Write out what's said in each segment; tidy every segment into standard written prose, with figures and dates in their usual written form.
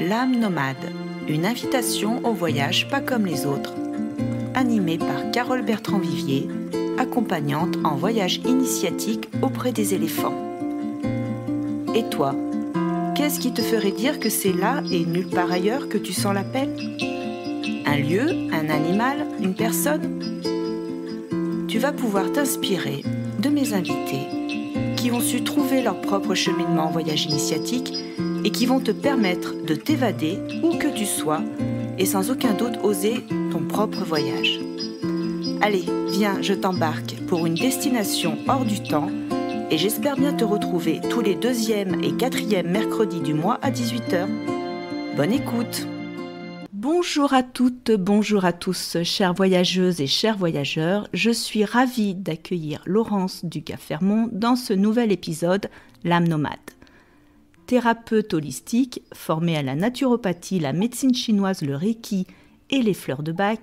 L'âme nomade, une invitation au voyage pas comme les autres, animée par Carole Bertrand-Vivier, accompagnante en voyage initiatique auprès des éléphants. Et toi, qu'est-ce qui te ferait dire que c'est là et nulle part ailleurs que tu sens l'appel? Un lieu, un animal, une personne? Tu vas pouvoir t'inspirer de mes invités qui ont su trouver leur propre cheminement en voyage initiatique et qui vont te permettre de t'évader où que tu sois et sans aucun doute oser ton propre voyage. Allez, viens, je t'embarque pour une destination hors du temps et j'espère bien te retrouver tous les 2e et 4e mercredis du mois à 18 h. Bonne écoute! Bonjour à toutes, bonjour à tous, chères voyageuses et chers voyageurs. Je suis ravie d'accueillir Laurence Dugas-Fermon dans ce nouvel épisode « L'âme nomade ». Thérapeute holistique, formée à la naturopathie, la médecine chinoise, le Reiki et les fleurs de Bach,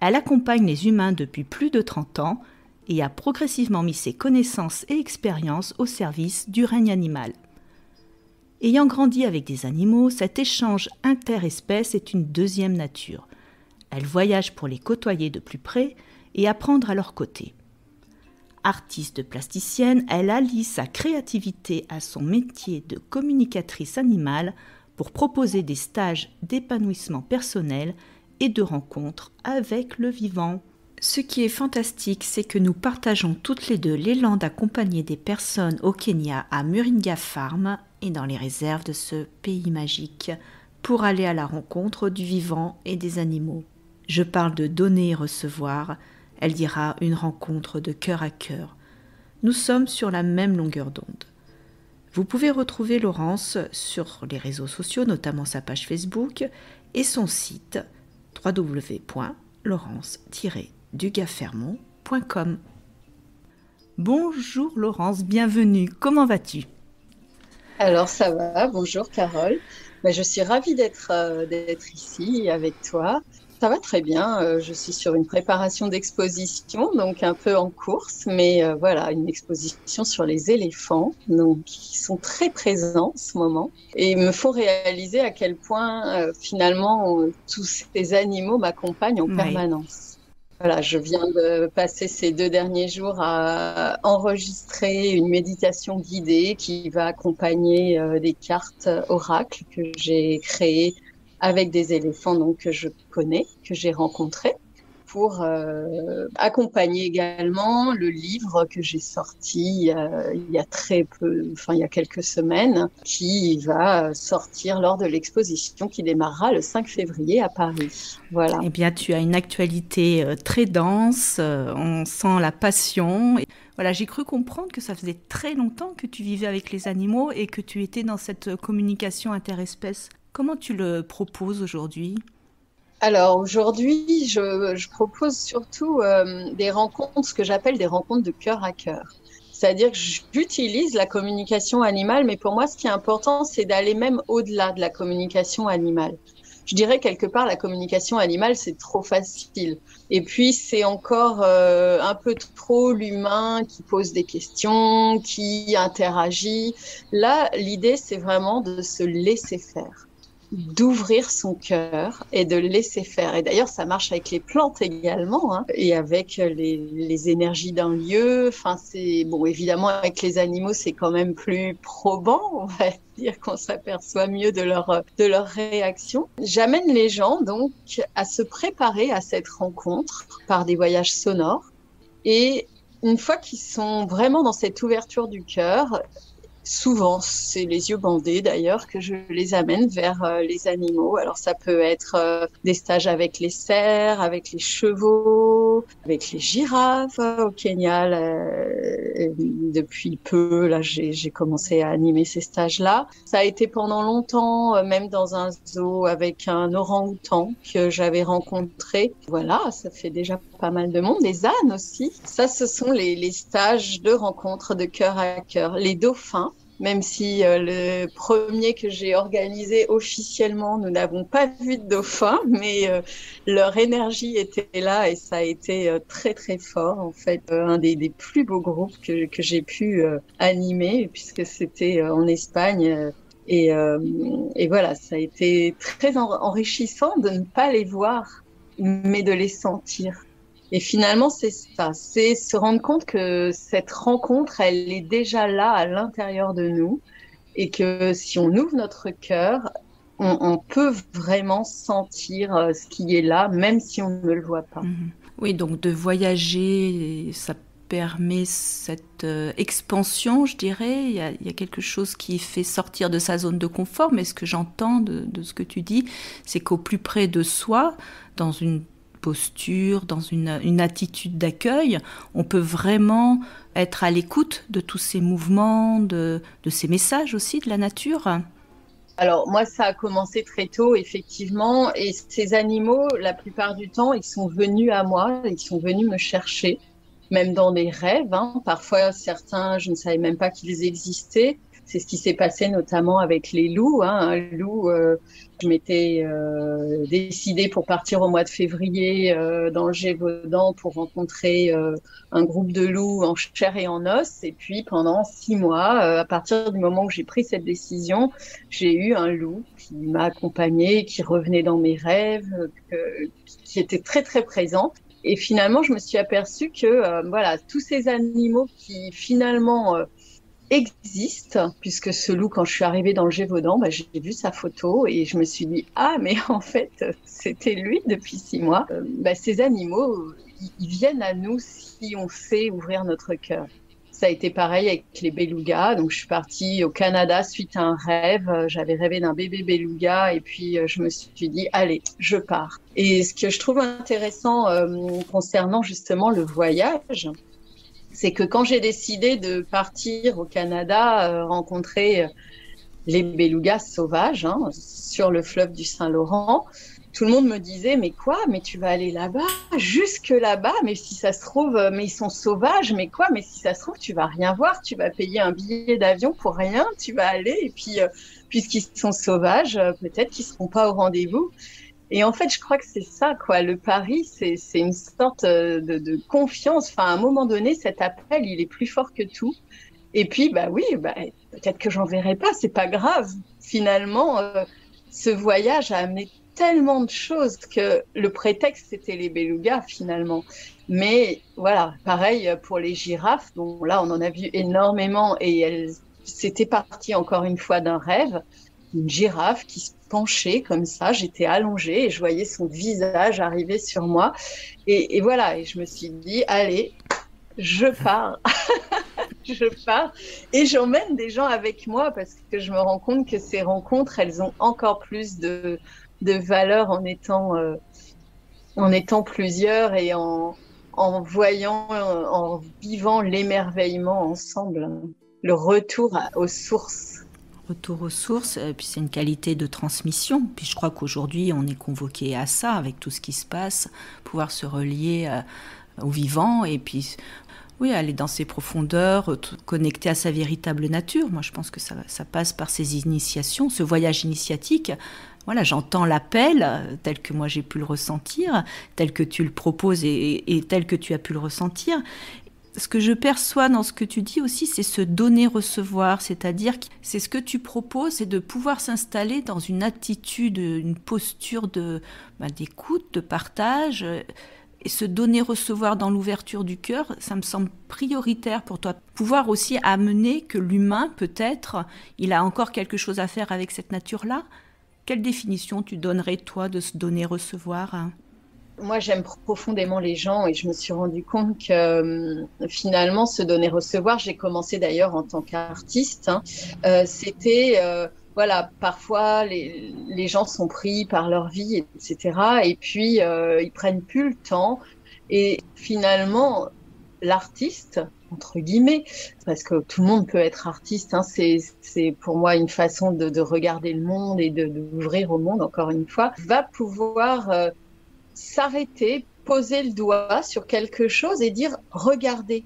elle accompagne les humains depuis plus de 30 ans et a progressivement mis ses connaissances et expériences au service du règne animal. Ayant grandi avec des animaux, cet échange interespèce est une deuxième nature. Elle voyage pour les côtoyer de plus près et apprendre à leur côté. Artiste plasticienne, elle allie sa créativité à son métier de communicatrice animale pour proposer des stages d'épanouissement personnel et de rencontres avec le vivant. Ce qui est fantastique, c'est que nous partageons toutes les deux l'élan d'accompagner des personnes au Kenya à Muringa Farm et dans les réserves de ce pays magique pour aller à la rencontre du vivant et des animaux. Je parle de donner et recevoir, elle dira une rencontre de cœur à cœur. Nous sommes sur la même longueur d'onde. Vous pouvez retrouver Laurence sur les réseaux sociaux, notamment sa page Facebook et son site www.laurence-dugasfermon.com. Bonjour Laurence, bienvenue, comment vas-tu? Alors ça va, bonjour Carole, je suis ravie d'être ici avec toi. Ça va très bien, je suis sur une préparation d'exposition, donc un peu en course, mais voilà, une exposition sur les éléphants, donc qui sont très présents en ce moment, et il me faut réaliser à quel point finalement tous ces animaux m'accompagnent en permanence. Voilà, je viens de passer ces 2 derniers jours à enregistrer une méditation guidée qui va accompagner des cartes oracles que j'ai créées avec des éléphants donc, que je connais, que j'ai rencontrés, pour accompagner également le livre que j'ai sorti il y a très peu, enfin il y a quelques semaines, qui va sortir lors de l'exposition qui démarrera le 5 février à Paris. Voilà. Eh bien, tu as une actualité très dense, on sent la passion. Et voilà, j'ai cru comprendre que ça faisait très longtemps que tu vivais avec les animaux et que tu étais dans cette communication interespèce. Comment tu le proposes aujourd'hui ? Alors aujourd'hui, je propose surtout des rencontres, ce que j'appelle des rencontres de cœur à cœur. C'est-à-dire que j'utilise la communication animale, mais pour moi, ce qui est important, c'est d'aller même au-delà de la communication animale. Je dirais quelque part, la communication animale, c'est trop facile. Et puis, c'est encore un peu trop l'humain qui pose des questions, qui interagit. Là, l'idée, c'est vraiment de se laisser faire, d'ouvrir son cœur et de laisser faire. Et d'ailleurs, ça marche avec les plantes également, hein, et avec les énergies d'un lieu. Enfin, c'est bon, évidemment, avec les animaux, c'est quand même plus probant, on va dire qu'on s'aperçoit mieux de leur réaction. J'amène les gens donc à se préparer à cette rencontre par des voyages sonores. Et une fois qu'ils sont vraiment dans cette ouverture du cœur, souvent, c'est les yeux bandés d'ailleurs que je les amène vers les animaux. Alors ça peut être des stages avec les cerfs, avec les chevaux, avec les girafes au Kenya. Depuis peu, là, j'ai commencé à animer ces stages-là. Ça a été pendant longtemps, même dans un zoo avec un orang-outan que j'avais rencontré. Voilà, ça fait déjà pas mal de monde. Les ânes aussi. Ça, ce sont les stages de rencontre de cœur à cœur. Les dauphins. Même si le premier que j'ai organisé officiellement, nous n'avons pas vu de dauphin, mais leur énergie était là et ça a été très très fort en fait. Un des plus beaux groupes que j'ai pu animer puisque c'était en Espagne Et voilà, ça a été très enrichissant de ne pas les voir, mais de les sentir. Et finalement, c'est ça, c'est se rendre compte que cette rencontre, elle est déjà là à l'intérieur de nous, et que si on ouvre notre cœur, on peut vraiment sentir ce qui est là, même si on ne le voit pas. Mmh. Oui, donc de voyager, ça permet cette expansion, je dirais. Il y a quelque chose qui fait sortir de sa zone de confort, mais ce que j'entends de ce que tu dis, c'est qu'au plus près de soi, dans une posture, dans une attitude d'accueil, on peut vraiment être à l'écoute de tous ces mouvements, de ces messages aussi, de la nature. Alors moi, ça a commencé très tôt, effectivement, et ces animaux, la plupart du temps, ils sont venus à moi, ils sont venus me chercher, même dans des rêves, hein. Parfois, certains, je ne savais même pas qu'ils existaient. C'est ce qui s'est passé notamment avec les loups. Hein. Un loup, je m'étais décidée pour partir au mois de février dans le Gévaudan pour rencontrer un groupe de loups en chair et en os. Et puis pendant 6 mois, à partir du moment où j'ai pris cette décision, j'ai eu un loup qui m'a accompagnée, qui revenait dans mes rêves, qui était très très présent. Et finalement, je me suis aperçue que voilà, tous ces animaux qui finalement existe, puisque ce loup, quand je suis arrivée dans le Gévaudan, bah, j'ai vu sa photo et je me suis dit « Ah, mais en fait, c'était lui depuis 6 mois ». Bah, ces animaux, ils viennent à nous si on sait ouvrir notre cœur. Ça a été pareil avec les belugas. Donc, je suis partie au Canada suite à un rêve. J'avais rêvé d'un bébé beluga et puis je me suis dit « Allez, je pars ». Et ce que je trouve intéressant concernant justement le voyage, c'est que quand j'ai décidé de partir au Canada, rencontrer les belugas sauvages hein, sur le fleuve du Saint-Laurent, tout le monde me disait « Mais quoi? Mais tu vas aller là-bas? Jusque là-bas? Mais si ça se trouve, mais ils sont sauvages, mais quoi? Mais si ça se trouve, tu vas rien voir, tu vas payer un billet d'avion pour rien, tu vas aller, et puis puisqu'ils sont sauvages, peut-être qu'ils ne seront pas au rendez-vous. » Et en fait, je crois que c'est ça, quoi. Le pari, c'est une sorte de confiance. Enfin, à un moment donné, cet appel, il est plus fort que tout. Et puis, bah oui, bah, peut-être que j'en verrai pas, c'est pas grave. Finalement, ce voyage a amené tellement de choses que le prétexte, c'était les belugas, finalement. Mais voilà, pareil pour les girafes. Bon, là, on en a vu énormément et elles, c'était parti encore une fois d'un rêve. Une girafe qui se penchait comme ça, j'étais allongée et je voyais son visage arriver sur moi. Et voilà, et je me suis dit, allez, je pars, je pars. Et j'emmène des gens avec moi parce que je me rends compte que ces rencontres, elles ont encore plus de valeur en étant plusieurs et en voyant, en vivant l'émerveillement ensemble, le retour aux sources. Retour aux sources, puis c'est une qualité de transmission. Puis je crois qu'aujourd'hui, on est convoqué à ça, avec tout ce qui se passe, pouvoir se relier au vivant et puis oui, aller dans ses profondeurs, connecter à sa véritable nature. Moi, je pense que ça passe par ces initiations, ce voyage initiatique. Voilà, j'entends l'appel tel que moi j'ai pu le ressentir, tel que tu le proposes et tel que tu as pu le ressentir. Ce que je perçois dans ce que tu dis aussi, c'est se donner-recevoir, c'est-à-dire que c'est ce que tu proposes, c'est de pouvoir s'installer dans une attitude, une posture d'écoute, de partage, et se donner-recevoir dans l'ouverture du cœur, ça me semble prioritaire pour toi. Pouvoir aussi amener que l'humain, peut-être, il a encore quelque chose à faire avec cette nature-là. Quelle définition tu donnerais, toi, de se donner-recevoir ? Moi, j'aime profondément les gens et je me suis rendu compte que finalement, se donner-recevoir, j'ai commencé d'ailleurs en tant qu'artiste, hein, c'était, voilà, parfois les gens sont pris par leur vie, etc. Et puis, ils prennent plus le temps et finalement, l'artiste, entre guillemets, parce que tout le monde peut être artiste, hein, c'est pour moi une façon de regarder le monde et d'ouvrir au monde, encore une fois, va pouvoir s'arrêter, poser le doigt sur quelque chose et dire « Regardez ».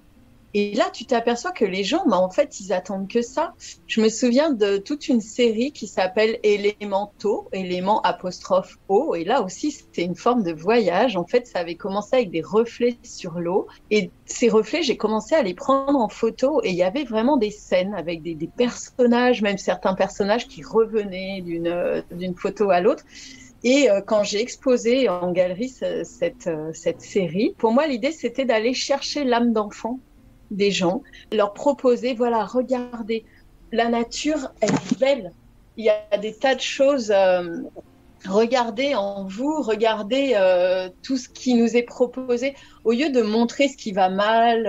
Et là, tu t'aperçois que les gens, en fait, ils attendent que ça. Je me souviens de toute une série qui s'appelle Élémentaux, élément'O. Et là aussi, c'était une forme de voyage. En fait, ça avait commencé avec des reflets sur l'eau. Et ces reflets, j'ai commencé à les prendre en photo. Et il y avait vraiment des scènes avec des personnages, même certains personnages qui revenaient d'une photo à l'autre. Et quand j'ai exposé en galerie cette série, pour moi, l'idée, c'était d'aller chercher l'âme d'enfant des gens, leur proposer, voilà, regardez, la nature, elle est belle. Il y a des tas de choses. Regardez en vous, regardez tout ce qui nous est proposé. Au lieu de montrer ce qui va mal,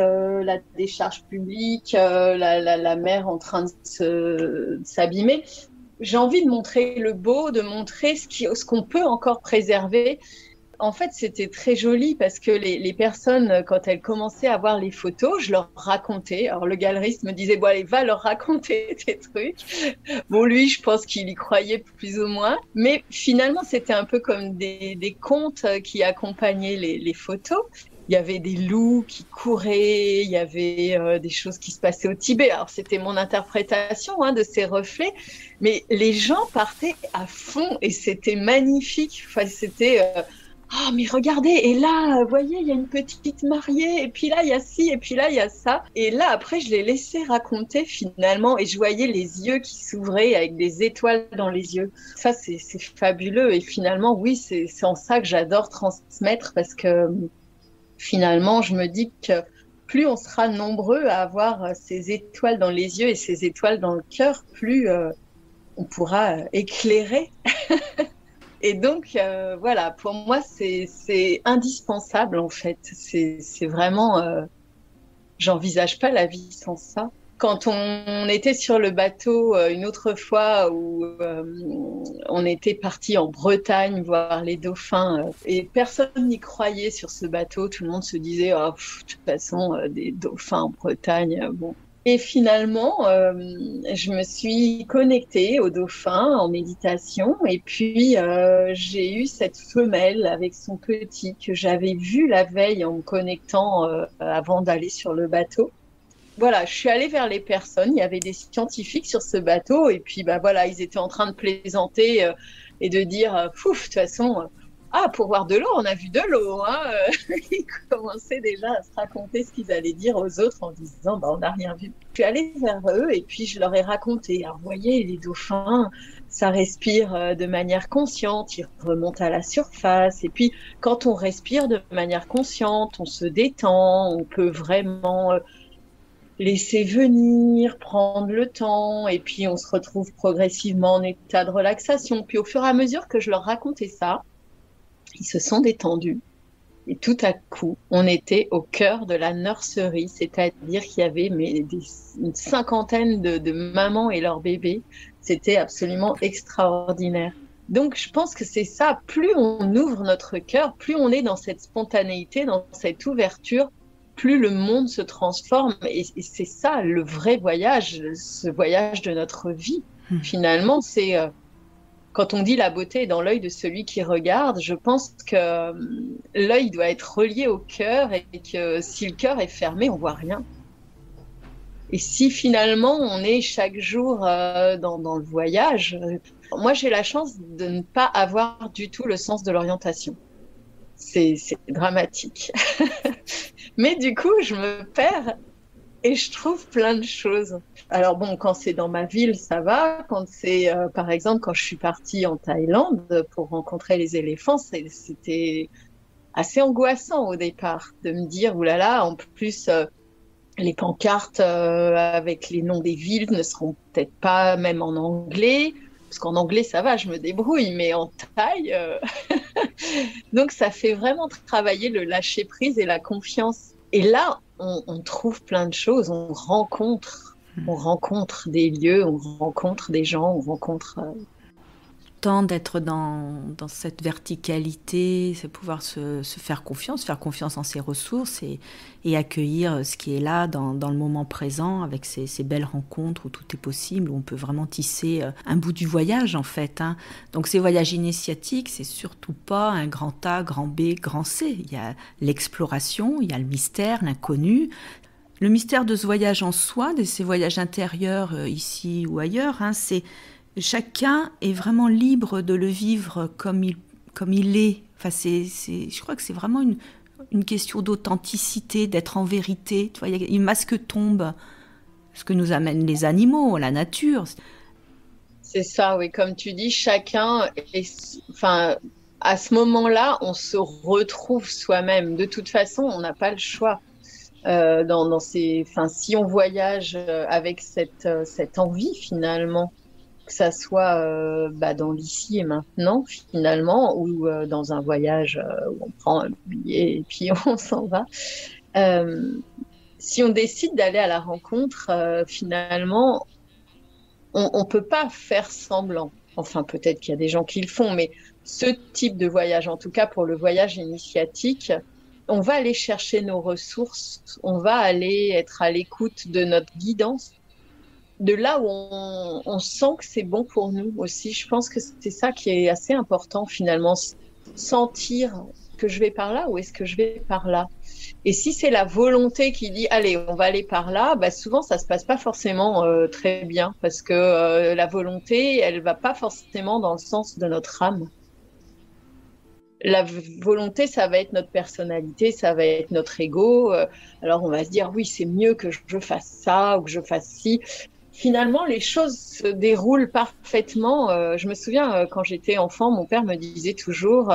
la décharge publique, la mer en train de s'abîmer, j'ai envie de montrer le beau, de montrer ce qu'on peut encore préserver. En fait, c'était très joli parce que les personnes, quand elles commençaient à voir les photos, je leur racontais. Alors, le galeriste me disait « Bon, allez, va leur raconter tes trucs. » Bon, lui, je pense qu'il y croyait plus ou moins. Mais finalement, c'était un peu comme des contes qui accompagnaient les photos. Il y avait des loups qui couraient, il y avait des choses qui se passaient au Tibet. Alors, c'était mon interprétation de ces reflets, mais les gens partaient à fond et c'était magnifique. Enfin, c'était « Ah, mais regardez, et là, vous voyez, il y a une petite mariée, et puis là, il y a ci, et puis là, il y a ça. » Et là, après, je les laissais raconter finalement et je voyais les yeux qui s'ouvraient avec des étoiles dans les yeux. Ça, c'est fabuleux et finalement, oui, c'est en ça que j'adore transmettre parce que... Finalement, je me dis que plus on sera nombreux à avoir ces étoiles dans les yeux et ces étoiles dans le cœur, plus on pourra éclairer. Et donc, voilà, pour moi, c'est indispensable en fait. C'est vraiment, j'envisage pas la vie sans ça. Quand on était sur le bateau une autre fois où on était parti en Bretagne voir les dauphins et personne n'y croyait sur ce bateau, tout le monde se disait oh, pff, de toute façon des dauphins en Bretagne, bon. Et finalement, je me suis connectée aux dauphins en méditation et puis j'ai eu cette femelle avec son petit que j'avais vu la veille en me connectant avant d'aller sur le bateau. Voilà, je suis allée vers les personnes, il y avait des scientifiques sur ce bateau et puis bah voilà, ils étaient en train de plaisanter et de dire pouf, de toute façon, ah pour voir de l'eau, on a vu de l'eau, hein. Ils commençaient déjà à se raconter ce qu'ils allaient dire aux autres en disant bah on n'a rien vu. Je suis allée vers eux et puis je leur ai raconté. Alors vous voyez, les dauphins, ça respire de manière consciente, ils remontent à la surface et puis quand on respire de manière consciente, on se détend, on peut vraiment laisser venir, prendre le temps, et puis on se retrouve progressivement en état de relaxation. Puis au fur et à mesure que je leur racontais ça, ils se sont détendus. Et tout à coup, on était au cœur de la nurserie, c'est-à-dire qu'il y avait une cinquantaine de mamans et leurs bébés. C'était absolument extraordinaire. Donc je pense que c'est ça, plus on ouvre notre cœur, plus on est dans cette spontanéité, dans cette ouverture, plus le monde se transforme et c'est ça le vrai voyage, ce voyage de notre vie. Finalement, c'est quand on dit la beauté est dans l'œil de celui qui regarde, je pense que l'œil doit être relié au cœur et que si le cœur est fermé, on voit rien. Et si finalement on est chaque jour dans le voyage, moi j'ai la chance de ne pas avoir du tout le sens de l'orientation. C'est dramatique. Mais du coup, je me perds et je trouve plein de choses. Alors bon, quand c'est dans ma ville, ça va. Quand c'est, par exemple, quand je suis partie en Thaïlande pour rencontrer les éléphants, c'était assez angoissant au départ de me dire « Oulala, en plus, les pancartes avec les noms des villes ne seront peut-être pas même en anglais ». Parce qu'en anglais, ça va, je me débrouille, mais en thaï... Donc, ça fait vraiment travailler le lâcher-prise et la confiance. Et là, on trouve plein de choses, on rencontre des lieux, on rencontre des gens, on rencontre... Tant d'être dans cette verticalité, c'est pouvoir se faire confiance en ses ressources et accueillir ce qui est là dans le moment présent avec ces belles rencontres où tout est possible, où on peut vraiment tisser un bout du voyage en fait. Hein. Donc ces voyages initiatiques, c'est surtout pas un grand A, grand B, grand C. Il y a l'exploration, il y a le mystère, l'inconnu. Le mystère de ce voyage en soi, de ces voyages intérieurs ici ou ailleurs, hein, c'est chacun est vraiment libre de le vivre comme il est. Enfin, je crois que c'est vraiment une question d'authenticité, d'être en vérité. Tu vois, il y a une masque tombe, ce que nous amènent les animaux, la nature. C'est ça, oui. Comme tu dis, chacun est... Enfin, à ce moment-là, on se retrouve soi-même. De toute façon, on n'a pas le choix. Si on voyage avec cette envie, finalement, que ça soit dans l'ici et maintenant, finalement, ou dans un voyage où on prend un billet et puis on s'en va. Si on décide d'aller à la rencontre, finalement, on ne peut pas faire semblant. Enfin, peut-être qu'il y a des gens qui le font, mais ce type de voyage, en tout cas pour le voyage initiatique, on va aller chercher nos ressources, on va aller être à l'écoute de notre guidance, de là où on sent que c'est bon pour nous aussi. Je pense que c'est ça qui est assez important finalement, sentir que je vais par là ou est-ce que je vais par là. Et si c'est la volonté qui dit « allez, on va aller par là », souvent ça ne se passe pas forcément très bien parce que la volonté, elle ne va pas forcément dans le sens de notre âme. La volonté, ça va être notre personnalité, ça va être notre ego. Alors, on va se dire, oui, c'est mieux que je fasse ça ou que je fasse ci. Finalement, les choses se déroulent parfaitement. Je me souviens, quand j'étais enfant, mon père me disait toujours,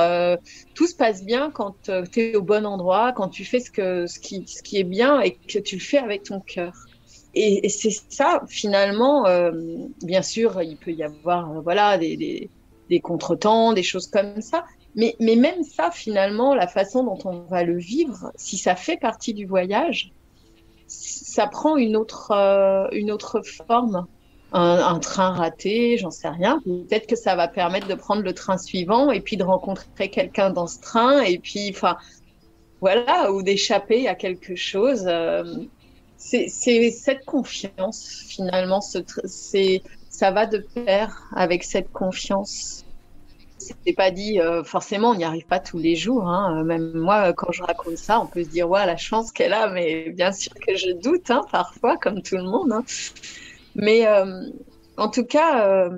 tout se passe bien quand tu es au bon endroit, quand tu fais ce qui est bien et que tu le fais avec ton cœur. Et c'est ça, finalement, bien sûr, il peut y avoir des contretemps, des choses comme ça. Mais même ça, finalement, la façon dont on va le vivre, si ça fait partie du voyage, ça prend une autre forme. Un train raté, j'en sais rien. Peut-être que ça va permettre de prendre le train suivant et puis de rencontrer quelqu'un dans ce train et puis, enfin, voilà, ou d'échapper à quelque chose. C'est cette confiance, finalement, ça va de pair avec cette confiance. C'est pas dit, forcément, on n'y arrive pas tous les jours. Hein. Même moi, quand je raconte ça, on peut se dire, ouais, la chance qu'elle a, mais bien sûr que je doute, hein, parfois, comme tout le monde. Hein. Mais en tout cas,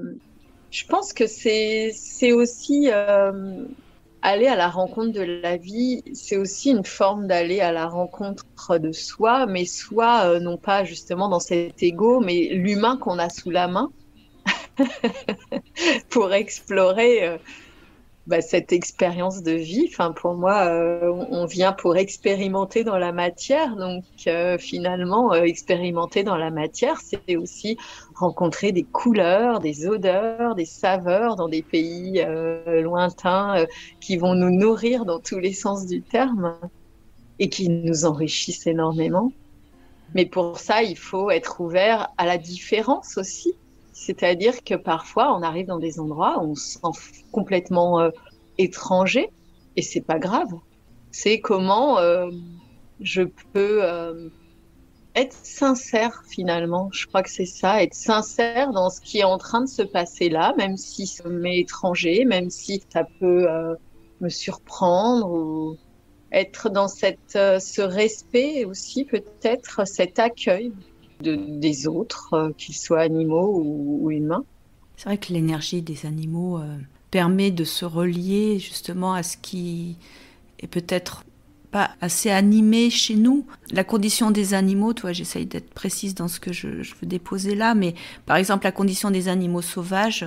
je pense que c'est aussi aller à la rencontre de la vie, c'est aussi une forme d'aller à la rencontre de soi, mais soit, non pas justement dans cet égo, mais l'humain qu'on a sous la main. Pour explorer cette expérience de vie. Enfin, pour moi, on vient pour expérimenter dans la matière. Donc, finalement, expérimenter dans la matière, c'est aussi rencontrer des couleurs, des odeurs, des saveurs dans des pays lointains qui vont nous nourrir dans tous les sens du terme et qui nous enrichissent énormément. Mais pour ça, il faut être ouvert à la différence aussi. C'est-à-dire que parfois, on arrive dans des endroits où on se sent complètement étranger, et c'est pas grave. C'est comment je peux être sincère, finalement. Je crois que c'est ça, être sincère dans ce qui est en train de se passer là, même si ça m'est étranger, même si ça peut me surprendre, ou être dans ce respect aussi, peut-être, cet accueil. Des autres, qu'ils soient animaux ou humains. C'est vrai que l'énergie des animaux permet de se relier justement à ce qui est peut-être pas assez animé chez nous. La condition des animaux, toi, j'essaye d'être précise dans ce que je veux déposer là, mais par exemple la condition des animaux sauvages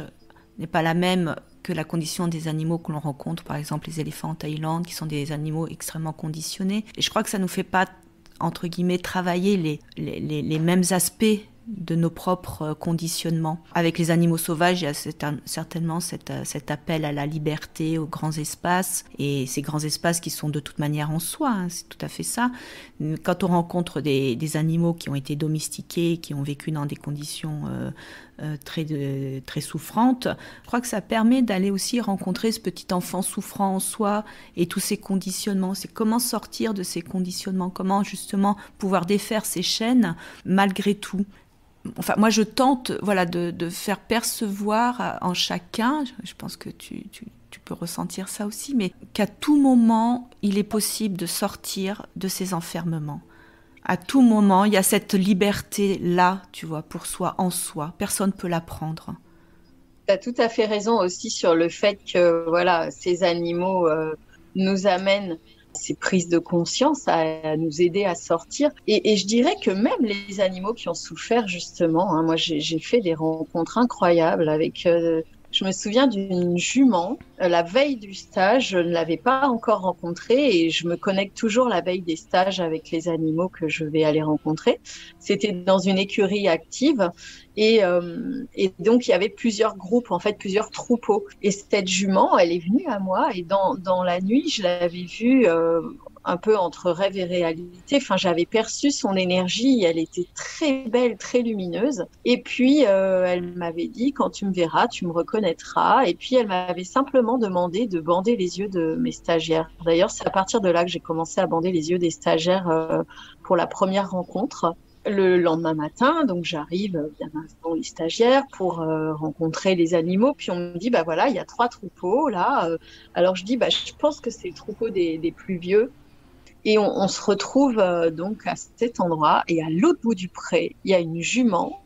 n'est pas la même que la condition des animaux que l'on rencontre, par exemple les éléphants en Thaïlande, qui sont des animaux extrêmement conditionnés. Et je crois que ça ne nous fait pas entre guillemets, travailler les mêmes aspects de nos propres conditionnements. Avec les animaux sauvages, il y a certainement cet appel à la liberté, aux grands espaces, et ces grands espaces qui sont de toute manière en soi, hein, c'est tout à fait ça. Quand on rencontre des animaux qui ont été domestiqués, qui ont vécu dans des conditions très souffrantes, je crois que ça permet d'aller aussi rencontrer ce petit enfant souffrant en soi et tous ces conditionnements. C'est comment sortir de ces conditionnements, comment justement pouvoir défaire ces chaînes malgré tout. Enfin, moi, je tente de faire percevoir en chacun, je pense que tu peux ressentir ça aussi, mais qu'à tout moment, il est possible de sortir de ces enfermements. À tout moment, il y a cette liberté-là, tu vois, pour soi, en soi. Personne ne peut la prendre. Tu as tout à fait raison aussi sur le fait que voilà, ces animaux nous amènent ces prises de conscience à nous aider à sortir. Et je dirais que même les animaux qui ont souffert, justement, hein, moi j'ai fait des rencontres incroyables avec... je me souviens d'une jument, la veille du stage, je ne l'avais pas encore rencontrée et je me connecte toujours la veille des stages avec les animaux que je vais aller rencontrer. C'était dans une écurie active et donc il y avait plusieurs groupes, en fait plusieurs troupeaux. Et cette jument, elle est venue à moi et dans la nuit, je l'avais vue un peu entre rêve et réalité. Enfin, j'avais perçu son énergie, elle était très belle, très lumineuse. Et puis, elle m'avait dit, quand tu me verras, tu me reconnaîtras. Et puis, elle m'avait simplement demandé de bander les yeux de mes stagiaires. D'ailleurs, c'est à partir de là que j'ai commencé à bander les yeux des stagiaires pour la première rencontre. Le lendemain matin, donc j'arrive bien avant les stagiaires pour rencontrer les animaux. Puis on me dit, bah voilà, il y a 3 troupeaux là. Alors je dis, bah je pense que c'est le troupeau des plus vieux. Et on se retrouve donc à cet endroit et à l'autre bout du pré, il y a une jument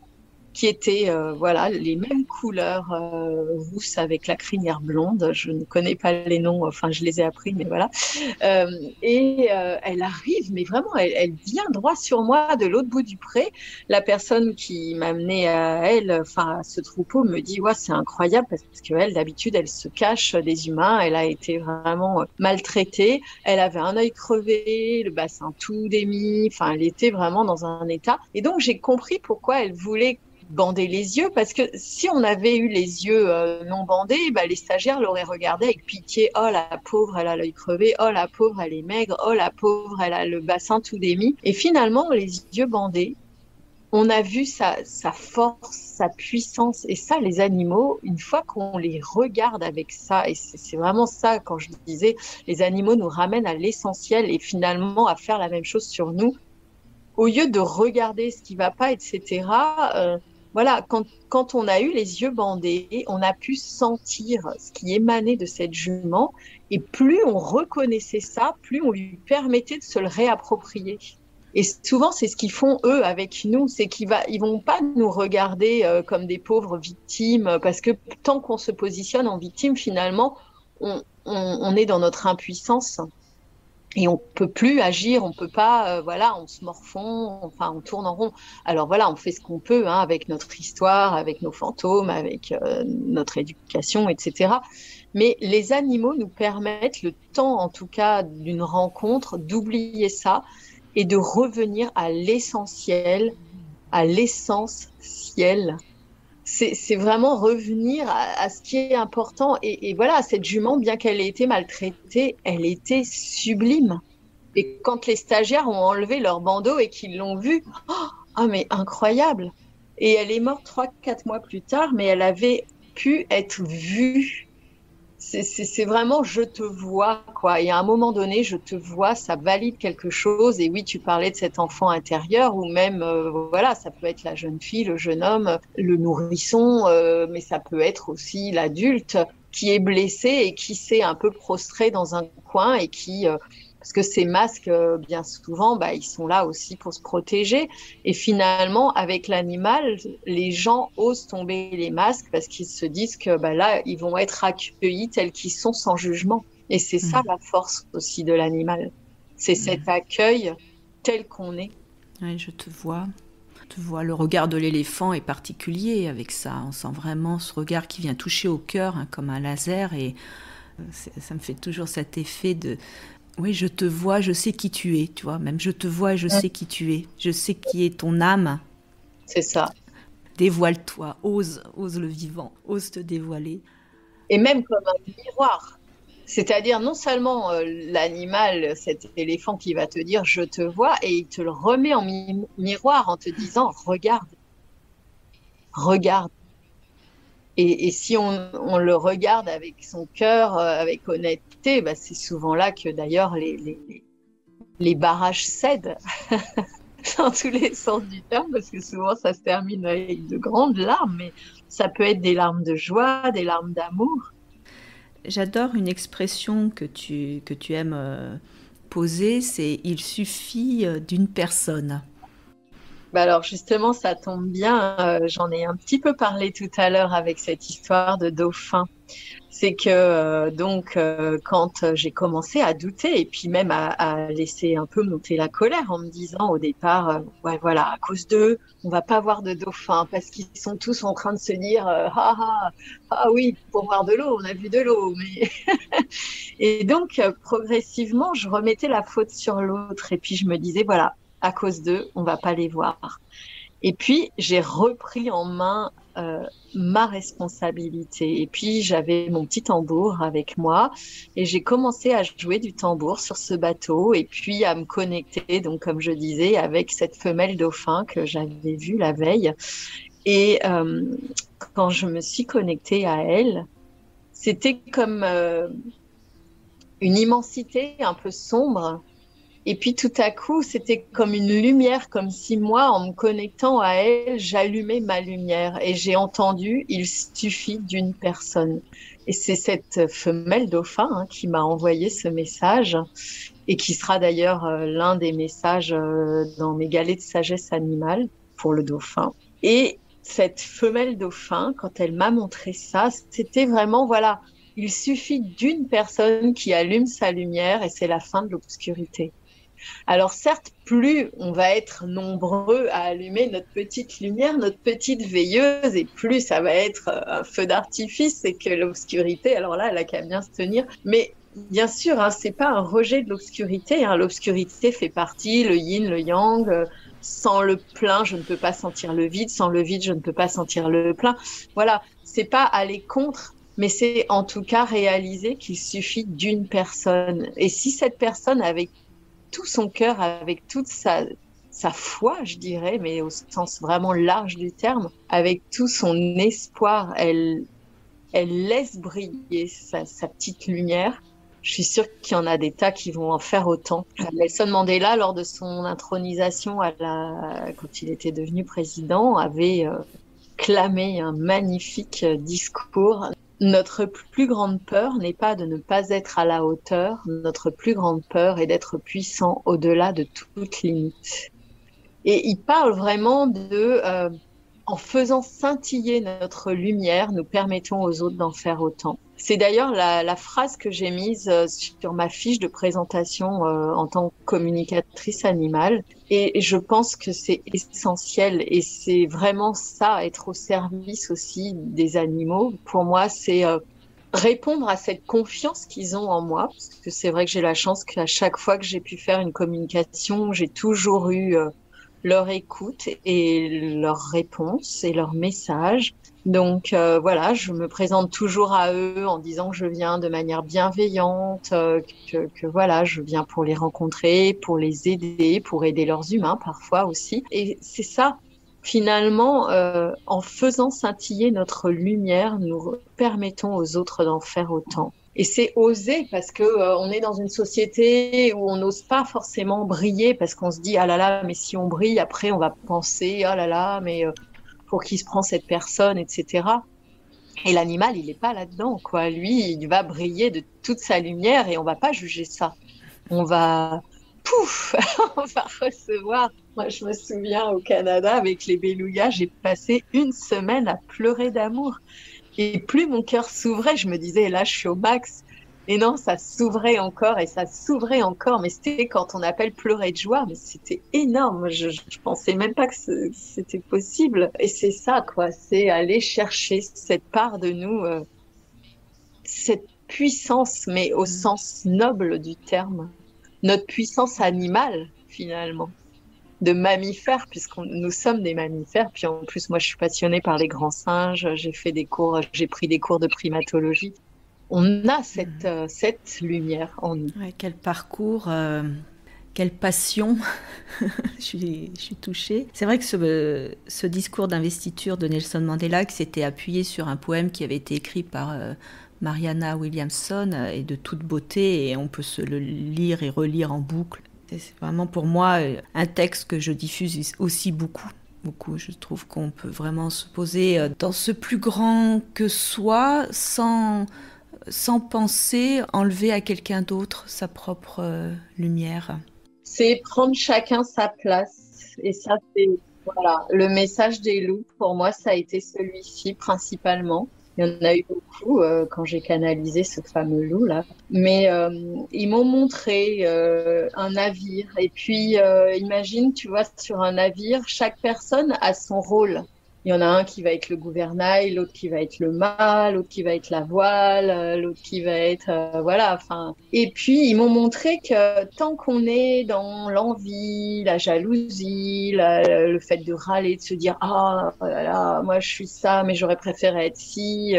qui était voilà, les mêmes couleurs rousses avec la crinière blonde. Je ne connais pas les noms, enfin je les ai appris, mais voilà. Et elle arrive, mais vraiment, elle vient droit sur moi de l'autre bout du pré. La personne qui m'a amenée à elle, enfin à ce troupeau, me dit ouais, c'est incroyable parce qu'elle, d'habitude, elle se cache des humains. Elle a été vraiment maltraitée. Elle avait un œil crevé, le bassin tout démis. Enfin, elle était vraiment dans un état. Et donc, j'ai compris pourquoi elle voulait bander les yeux, parce que si on avait eu les yeux non bandés, bah, les stagiaires l'auraient regardé avec pitié. Oh la pauvre, elle a l'œil crevé, oh la pauvre, elle est maigre, oh la pauvre, elle a le bassin tout démis. Et finalement, les yeux bandés, on a vu sa force, sa puissance. Et ça, les animaux, une fois qu'on les regarde avec ça, et c'est vraiment ça quand je disais, les animaux nous ramènent à l'essentiel et finalement à faire la même chose sur nous. Au lieu de regarder ce qui ne va pas, etc., voilà, quand on a eu les yeux bandés, on a pu sentir ce qui émanait de cette jument. Et plus on reconnaissait ça, plus on lui permettait de se le réapproprier. Et souvent, c'est ce qu'ils font, eux, avec nous. C'est qu'ils ne vont pas nous regarder comme des pauvres victimes. Parce que tant qu'on se positionne en victime, finalement, on est dans notre impuissance. Et on peut plus agir, on peut pas, voilà, on se morfond, enfin, on tourne en rond. Alors voilà, on fait ce qu'on peut, hein, avec notre histoire, avec nos fantômes, avec notre éducation, etc. Mais les animaux nous permettent, le temps en tout cas d'une rencontre, d'oublier ça et de revenir à l'essentiel, à l'essence ciel. C'est vraiment revenir à ce qui est important. Et voilà, cette jument, bien qu'elle ait été maltraitée, elle était sublime. Et quand les stagiaires ont enlevé leur bandeau et qu'ils l'ont vue, oh, mais incroyable. Et elle est morte 3-4 mois plus tard, mais elle avait pu être vue. C'est vraiment je te vois, quoi. Et à un moment donné, je te vois, ça valide quelque chose. Et oui, tu parlais de cet enfant intérieur ou même, voilà, ça peut être la jeune fille, le jeune homme, le nourrisson, mais ça peut être aussi l'adulte qui est blessé et qui s'est un peu prostré dans un coin et qui... Parce que ces masques, bien souvent, bah, ils sont là aussi pour se protéger. Et finalement, avec l'animal, les gens osent tomber les masques parce qu'ils se disent que bah, là, ils vont être accueillis tels qu'ils sont sans jugement. Et c'est ça la force aussi de l'animal. C'est cet accueil tel qu'on est. Oui, je te vois. Je te vois. Le regard de l'éléphant est particulier avec ça. On sent vraiment ce regard qui vient toucher au cœur, hein, comme un laser. Et ça me fait toujours cet effet de... Oui, je te vois, je sais qui tu es, tu vois. Même je te vois, je sais qui tu es. Je sais qui est ton âme. C'est ça. Dévoile-toi, ose le vivant, ose te dévoiler. Et même comme un miroir. C'est-à-dire non seulement l'animal, cet éléphant qui va te dire « je te vois » et il te le remet en miroir en te disant « regarde, regarde ». Et si on le regarde avec son cœur, avec honnêteté, bah c'est souvent là que d'ailleurs les barrages cèdent, dans tous les sens du terme, parce que souvent ça se termine avec de grandes larmes, mais ça peut être des larmes de joie, des larmes d'amour. J'adore une expression que tu aimes posée, c'est « il suffit d'une personne ». Bah alors justement, ça tombe bien, j'en ai un petit peu parlé tout à l'heure avec cette histoire de dauphin. C'est que quand j'ai commencé à douter et puis même à laisser un peu monter la colère en me disant au départ, ouais voilà, à cause d'eux, on va pas voir de dauphins parce qu'ils sont tous en train de se dire, ah oui, pour voir de l'eau, on a vu de l'eau. Mais... et donc progressivement, je remettais la faute sur l'autre et puis je me disais, voilà, à cause d'eux, on va pas les voir. Et puis, j'ai repris en main ma responsabilité. Et puis, j'avais mon petit tambour avec moi et j'ai commencé à jouer du tambour sur ce bateau et puis à me connecter, donc comme je disais, avec cette femelle dauphin que j'avais vue la veille. Et quand je me suis connectée à elle, c'était comme une immensité un peu sombre. Et puis tout à coup, c'était comme une lumière, comme si moi, en me connectant à elle, j'allumais ma lumière. Et j'ai entendu « il suffit d'une personne ». Et c'est cette femelle dauphin qui m'a envoyé ce message et qui sera d'ailleurs l'un des messages dans mes galets de sagesse animale pour le dauphin. Et cette femelle dauphin, quand elle m'a montré ça, c'était vraiment, voilà, il suffit d'une personne qui allume sa lumière et c'est la fin de l'obscurité. Alors certes, plus on va être nombreux à allumer notre petite lumière, notre petite veilleuse, et plus ça va être un feu d'artifice et que l'obscurité, alors là, elle n'a qu'à bien se tenir. Mais bien sûr, ce n'est pas un rejet de l'obscurité. L'obscurité fait partie, le yin, le yang. Sans le plein, je ne peux pas sentir le vide. Sans le vide, je ne peux pas sentir le plein. Voilà, ce n'est pas aller contre. Mais c'est en tout cas réaliser qu'il suffit d'une personne. Et si cette personne avait tout son cœur, avec toute sa foi, je dirais, mais au sens vraiment large du terme, avec tout son espoir, elle laisse briller sa petite lumière. Je suis sûre qu'il y en a des tas qui vont en faire autant. Nelson Mandela, lors de son intronisation, quand il était devenu président, avait clamé un magnifique discours. Notre plus grande peur n'est pas de ne pas être à la hauteur, notre plus grande peur est d'être puissant au-delà de toute limite. Et il parle vraiment de, en faisant scintiller notre lumière, nous permettons aux autres d'en faire autant. C'est d'ailleurs la phrase que j'ai mise sur ma fiche de présentation en tant que communicatrice animale. Et je pense que c'est essentiel et c'est vraiment ça, être au service aussi des animaux. Pour moi, c'est répondre à cette confiance qu'ils ont en moi. Parce que c'est vrai que j'ai la chance qu'à chaque fois que j'ai pu faire une communication, j'ai toujours eu leur écoute et leur réponse et leur message. Donc voilà, je me présente toujours à eux en disant que je viens de manière bienveillante, que voilà, je viens pour les rencontrer, pour les aider, pour aider leurs humains parfois aussi. Et c'est ça, finalement, en faisant scintiller notre lumière, nous permettons aux autres d'en faire autant. Et c'est oser parce que on est dans une société où on n'ose pas forcément briller parce qu'on se dit « ah là là, mais si on brille, après on va penser « ah là là, mais… » pour qui se prend cette personne, etc. Et l'animal, il n'est pas là-dedans, quoi. Lui, il va briller de toute sa lumière et on ne va pas juger ça. On va... Pouf on va recevoir. Moi, je me souviens, au Canada, avec les belugas, j'ai passé une semaine à pleurer d'amour. Et plus mon cœur s'ouvrait, je me disais, là, je suis au max. Et non, ça s'ouvrait encore et ça s'ouvrait encore. Mais c'était quand on appelle pleurer de joie, mais c'était énorme. Je pensais même pas que c'était possible. Et c'est ça, quoi. C'est aller chercher cette part de nous, cette puissance, mais au sens noble du terme. Notre puissance animale, finalement. De mammifères, puisque nous sommes des mammifères. Puis en plus, moi, je suis passionnée par les grands singes. J'ai pris des cours de primatologie. On a cette lumière en nous. Ouais, quel parcours, quelle passion, je suis touchée. C'est vrai que ce discours d'investiture de Nelson Mandela, qui s'était appuyé sur un poème qui avait été écrit par Marianna Williamson, est de toute beauté et on peut se le lire et relire en boucle. C'est vraiment pour moi un texte que je diffuse aussi beaucoup. Beaucoup. Je trouve qu'on peut vraiment se poser dans ce plus grand que soi sans sans penser, enlever à quelqu'un d'autre sa propre lumière. C'est prendre chacun sa place. Et ça, c'est voilà, le message des loups, pour moi, ça a été celui-ci principalement. Il y en a eu beaucoup quand j'ai canalisé ce fameux loup-là. Mais ils m'ont montré un navire. Et puis, imagine, tu vois, sur un navire, chaque personne a son rôle. Il y en a un qui va être le gouvernail, l'autre qui va être le mât, l'autre qui va être la voile, l'autre qui va être... voilà, enfin... Et puis, ils m'ont montré que tant qu'on est dans l'envie, la jalousie, le fait de râler, de se dire « Ah, voilà, moi je suis ça, mais j'aurais préféré être ci »,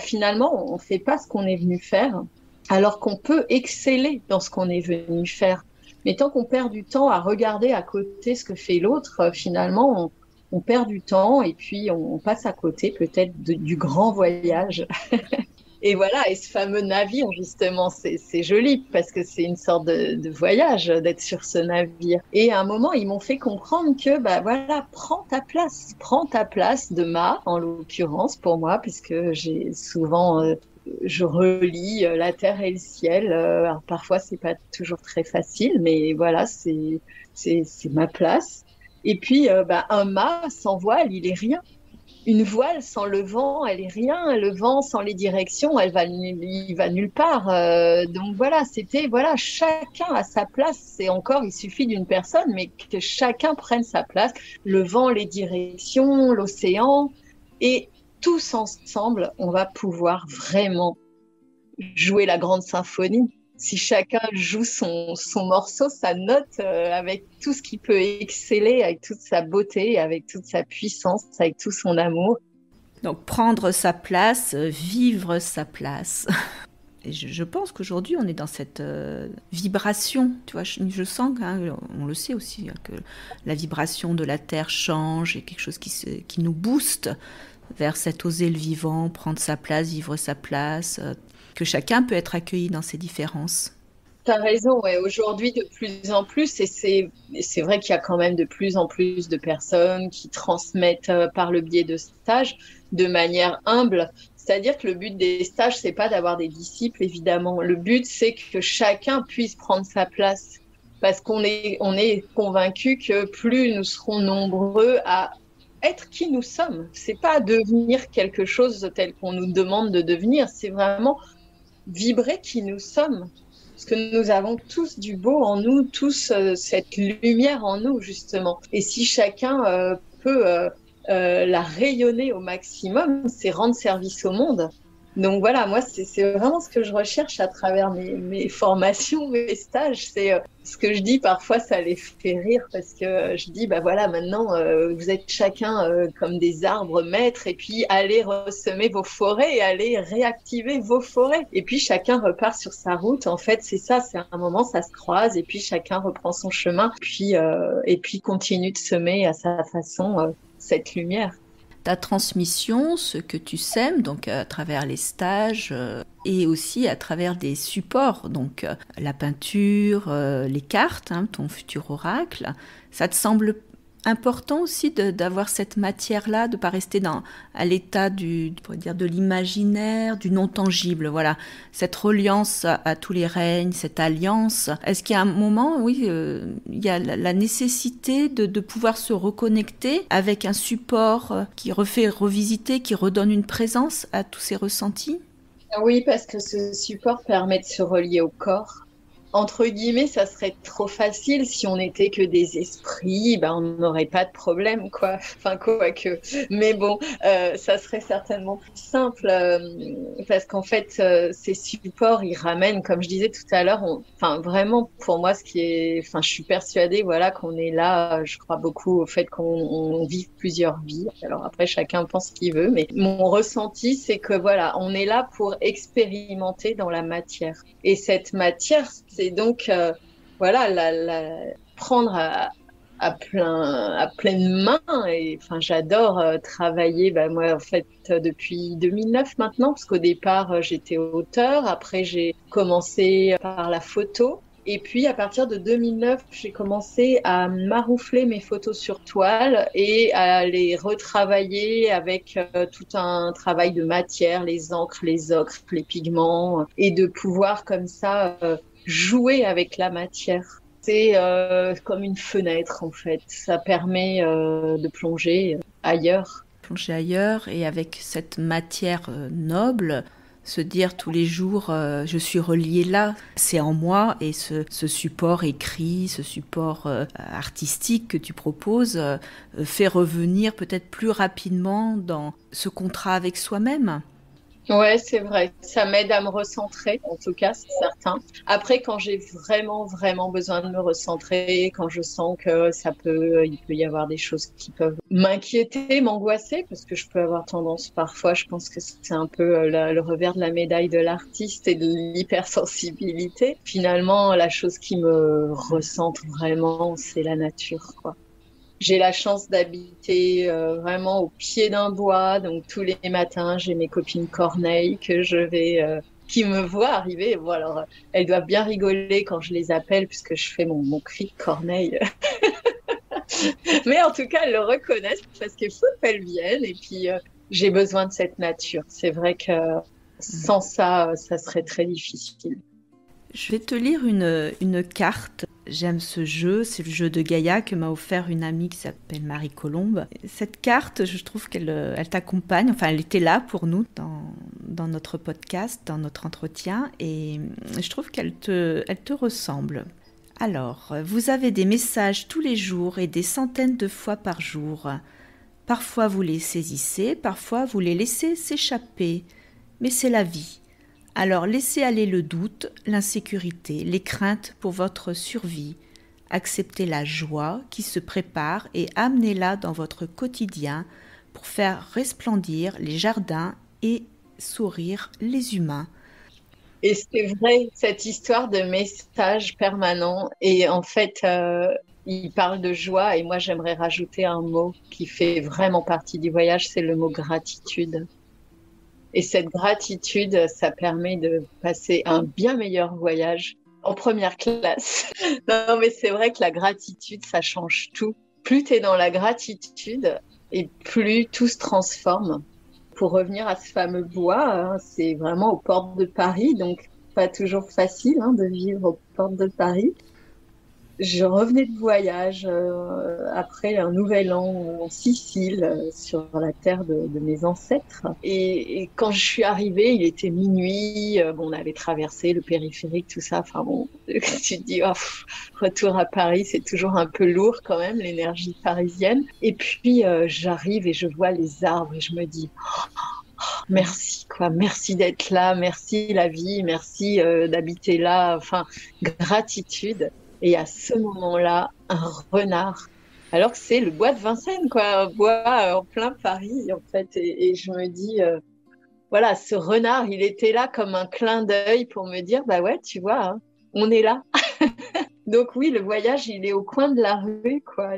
finalement, on ne fait pas ce qu'on est venu faire, alors qu'on peut exceller dans ce qu'on est venu faire. Mais tant qu'on perd du temps à regarder à côté ce que fait l'autre, finalement, on perd du temps et puis on passe à côté peut-être du grand voyage. Et voilà, et ce fameux navire, justement, c'est joli parce que c'est une sorte de voyage d'être sur ce navire. Et à un moment, ils m'ont fait comprendre que, bah voilà, prends ta place de mât, en l'occurrence pour moi, puisque j'ai souvent... je relie la terre et le ciel. Alors, parfois, c'est pas toujours très facile, mais voilà, c'est ma place. Et puis, un mât sans voile, il est rien. Une voile sans le vent, elle est rien. Le vent sans les directions, il va nulle part. Donc voilà, chacun a sa place. C'est encore, il suffit d'une personne, mais que chacun prenne sa place. Le vent, les directions, l'océan. Et tous ensemble, on va pouvoir vraiment jouer la grande symphonie. Si chacun joue son morceau, sa note, avec tout ce qui peut exceller, avec toute sa beauté, avec toute sa puissance, avec tout son amour. Donc prendre sa place, vivre sa place. Et je pense qu'aujourd'hui, on est dans cette vibration. Tu vois, je sens, on le sait aussi, que la vibration de la Terre change et quelque chose qui nous booste vers cet oser le vivant, prendre sa place, vivre sa place... que chacun peut être accueilli dans ses différences. Tu as raison, ouais. Aujourd'hui de plus en plus, et c'est vrai qu'il y a quand même de plus en plus de personnes qui transmettent par le biais de stages de manière humble. C'est-à-dire que le but des stages, c'est pas d'avoir des disciples, évidemment. Le but, c'est que chacun puisse prendre sa place, parce qu'on est convaincu que plus nous serons nombreux à être qui nous sommes. C'est pas devenir quelque chose tel qu'on nous demande de devenir, c'est vraiment... vibrer qui nous sommes, parce que nous avons tous du beau en nous, tous cette lumière en nous, justement. Et si chacun peut la rayonner au maximum, c'est rendre service au monde. Donc voilà, moi, c'est vraiment ce que je recherche à travers mes formations, mes stages. C'est ce que je dis, parfois, ça les fait rire, parce que je dis, bah voilà, maintenant, vous êtes chacun comme des arbres maîtres, et puis allez ressemer vos forêts, et allez réactiver vos forêts. Et puis, chacun repart sur sa route. En fait, c'est ça, c'est un moment, ça se croise, et puis chacun reprend son chemin, et puis continue de semer à sa façon cette lumière. Ta transmission, ce que tu sèmes, donc à travers les stages et aussi à travers des supports, donc la peinture, les cartes, ton futur oracle, ça te semble important aussi d'avoir cette matière-là, de ne pas rester à l'état de l'imaginaire, du non-tangible, voilà. Cette reliance à tous les règnes, cette alliance. Est-ce qu'il y a un moment, oui, il y a la nécessité de pouvoir se reconnecter avec un support qui refait revisiter, qui redonne une présence à tous ces ressentis? Oui, parce que ce support permet de se relier au corps. Entre guillemets, ça serait trop facile. Si on n'était que des esprits, on n'aurait pas de problème, quoi. Enfin, quoique. Mais bon, ça serait certainement plus simple parce qu'en fait, ces supports, ils ramènent, comme je disais tout à l'heure, enfin, vraiment, pour moi, je suis persuadée, voilà, qu'on est là. Je crois beaucoup au fait qu'on vit plusieurs vies. Alors après, chacun pense ce qu'il veut, mais mon ressenti, c'est que voilà, on est là pour expérimenter dans la matière. Et cette matière, c'est donc, prendre à pleine main. Et enfin, j'adore travailler. Moi, en fait, depuis 2009 maintenant, parce qu'au départ, j'étais auteure. Après, j'ai commencé par la photo. Et puis, à partir de 2009, j'ai commencé à maroufler mes photos sur toile et à les retravailler avec tout un travail de matière, les encres, les ocres, les pigments, et de pouvoir comme ça jouer avec la matière. C'est comme une fenêtre, en fait. Ça permet de plonger ailleurs. Plonger ailleurs, et avec cette matière noble, se dire tous les jours je suis reliée là, c'est en moi, et ce support écrit, ce support artistique que tu proposes fait revenir peut-être plus rapidement dans ce contrat avec soi-même. Ouais, c'est vrai. Ça m'aide à me recentrer, en tout cas, c'est certain. Après, quand j'ai vraiment, vraiment besoin de me recentrer, quand je sens que il peut y avoir des choses qui peuvent m'inquiéter, m'angoisser, parce que je peux avoir tendance parfois, je pense que c'est un peu le revers de la médaille de l'artiste et de l'hypersensibilité. Finalement, la chose qui me recentre vraiment, c'est la nature, quoi. J'ai la chance d'habiter vraiment au pied d'un bois, donc tous les matins, j'ai mes copines corneilles qui me voient arriver. Bon, alors, elles doivent bien rigoler quand je les appelle, puisque je fais mon cri de corneille. Mais en tout cas, elles le reconnaissent parce qu'il faut qu'elles viennent. Et puis, j'ai besoin de cette nature. C'est vrai que sans ça, ça serait très difficile. Je vais te lire une carte. J'aime ce jeu, c'est le jeu de Gaïa que m'a offert une amie qui s'appelle Marie-Colombe. Cette carte, je trouve qu'elle t'accompagne, enfin elle était là pour nous dans notre podcast, dans notre entretien, et je trouve qu'elle te ressemble. Alors, vous avez des messages tous les jours et des centaines de fois par jour. Parfois vous les saisissez, parfois vous les laissez s'échapper, mais c'est la vie. Alors laissez aller le doute, l'insécurité, les craintes pour votre survie. Acceptez la joie qui se prépare et amenez-la dans votre quotidien pour faire resplendir les jardins et sourire les humains. Et c'est vrai, cette histoire de message permanent, et en fait, il parle de joie, et moi j'aimerais rajouter un mot qui fait vraiment partie du voyage, c'est le mot gratitude. Et cette gratitude, ça permet de passer un bien meilleur voyage en première classe. Non, mais c'est vrai que la gratitude, ça change tout. Plus tu es dans la gratitude et plus tout se transforme. Pour revenir à ce fameux bois, hein, c'est vraiment aux portes de Paris, donc pas toujours facile de vivre aux portes de Paris. Je revenais de voyage après un nouvel an en Sicile, sur la terre de mes ancêtres. Et quand je suis arrivée, il était minuit, on avait traversé le périphérique, tout ça. Enfin bon, tu te dis, oh, retour à Paris, c'est toujours un peu lourd quand même, l'énergie parisienne. Et puis j'arrive et je vois les arbres et je me dis... Oh, merci quoi, merci d'être là, merci la vie, merci d'habiter là, enfin gratitude. Et à ce moment-là, un renard, alors que c'est le bois de Vincennes, quoi, un bois en plein Paris, en fait. Et je me dis, voilà, ce renard, il était là comme un clin d'œil pour me dire, bah ouais, tu vois, hein, on est là. Donc oui, le voyage, il est au coin de la rue, quoi.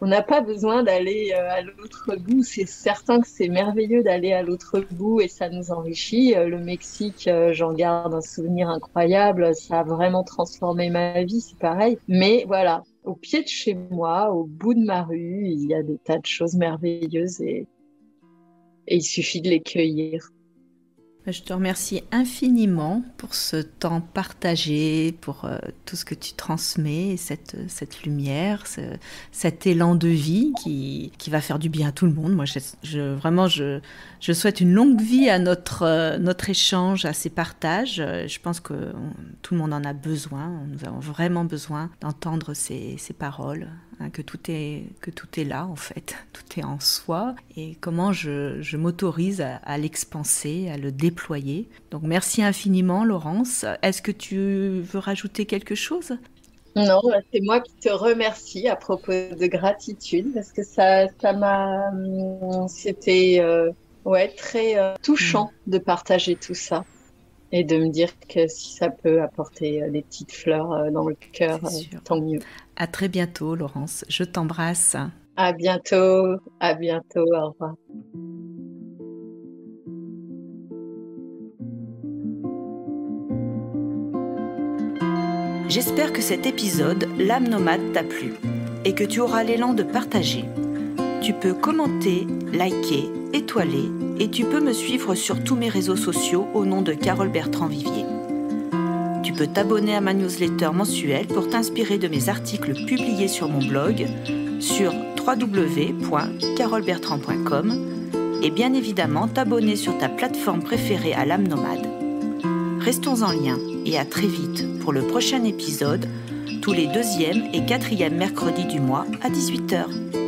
On n'a pas besoin d'aller à l'autre bout. C'est certain que c'est merveilleux d'aller à l'autre bout et ça nous enrichit. Le Mexique, j'en garde un souvenir incroyable. Ça a vraiment transformé ma vie, c'est pareil. Mais voilà, au pied de chez moi, au bout de ma rue, il y a des tas de choses merveilleuses et il suffit de les cueillir. Je te remercie infiniment pour ce temps partagé, pour tout ce que tu transmets, cette lumière, cet élan de vie qui va faire du bien à tout le monde. Moi, je souhaite une longue vie à notre échange, à ces partages. Je pense que tout le monde en a besoin. Nous avons vraiment besoin d'entendre ces paroles, hein, que tout est là, en fait. Tout est en soi. Et comment je m'autorise à l'expanser, à le développer. Donc merci infiniment Laurence. Est-ce que tu veux rajouter quelque chose? Non, c'est moi qui te remercie à propos de gratitude parce que ça m'a... C'était très touchant de partager tout ça et de me dire que si ça peut apporter des petites fleurs dans le cœur, tant mieux. À très bientôt Laurence, je t'embrasse. À bientôt, au revoir. J'espère que cet épisode, L'âme nomade, t'a plu et que tu auras l'élan de partager. Tu peux commenter, liker, étoiler et tu peux me suivre sur tous mes réseaux sociaux au nom de Carole Bertrand-Vivier. Tu peux t'abonner à ma newsletter mensuelle pour t'inspirer de mes articles publiés sur mon blog sur www.carolebertrand.com et bien évidemment t'abonner sur ta plateforme préférée à l'âme nomade. Restons en lien et à très vite pour le prochain épisode tous les 2e et 4e mercredis du mois à 18h.